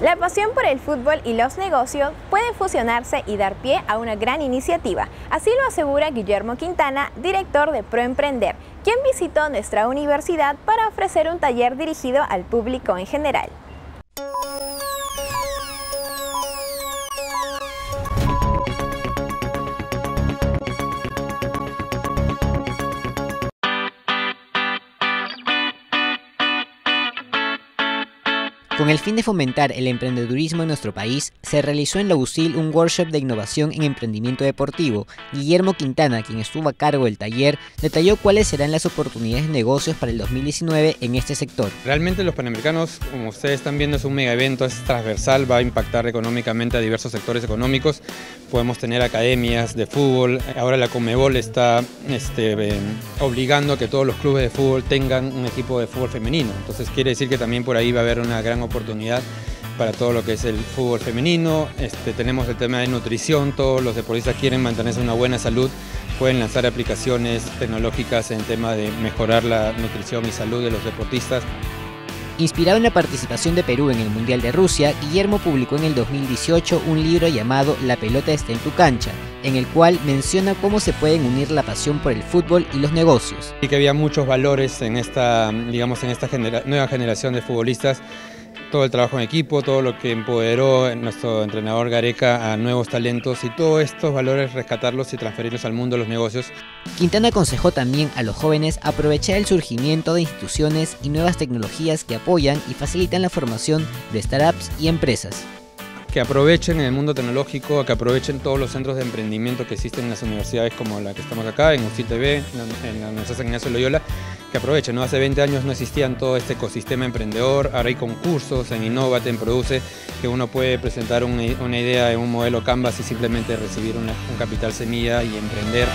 La pasión por el fútbol y los negocios pueden fusionarse y dar pie a una gran iniciativa. Así lo asegura Guillermo Quintana, director de Proemprender, quien visitó nuestra universidad para ofrecer un taller dirigido al público en general. Con el fin de fomentar el emprendedurismo en nuestro país, se realizó en la USIL un workshop de innovación en emprendimiento deportivo. Guillermo Quintana, quien estuvo a cargo del taller, detalló cuáles serán las oportunidades de negocios para el 2019 en este sector. Realmente los Panamericanos, como ustedes están viendo, es un mega evento, es transversal, va a impactar económicamente a diversos sectores económicos. Podemos tener academias de fútbol, ahora la Conmebol está obligando a que todos los clubes de fútbol tengan un equipo de fútbol femenino, entonces quiere decir que también por ahí va a haber una gran oportunidad para todo lo que es el fútbol femenino. Tenemos el tema de nutrición, todos los deportistas quieren mantenerse una buena salud, pueden lanzar aplicaciones tecnológicas en tema de mejorar la nutrición y salud de los deportistas. Inspirado en la participación de Perú en el Mundial de Rusia, Guillermo publicó en el 2018 un libro llamado La pelota está en tu cancha, en el cual menciona cómo se pueden unir la pasión por el fútbol y los negocios. Y que había muchos valores en esta nueva generación de futbolistas. Todo el trabajo en equipo, todo lo que empoderó nuestro entrenador Gareca a nuevos talentos y todos estos valores rescatarlos y transferirlos al mundo de los negocios. Quintana aconsejó también a los jóvenes aprovechar el surgimiento de instituciones y nuevas tecnologías que apoyan y facilitan la formación de startups y empresas. Que aprovechen el mundo tecnológico, que aprovechen todos los centros de emprendimiento que existen en las universidades como la que estamos acá, en UCITV, en la Universidad de San Ignacio Loyola, que aprovechen, ¿no? Hace 20 años no existían todo este ecosistema emprendedor, ahora hay concursos en Innovate, en Produce, que uno puede presentar una idea en un modelo Canvas y simplemente recibir un capital semilla y emprender.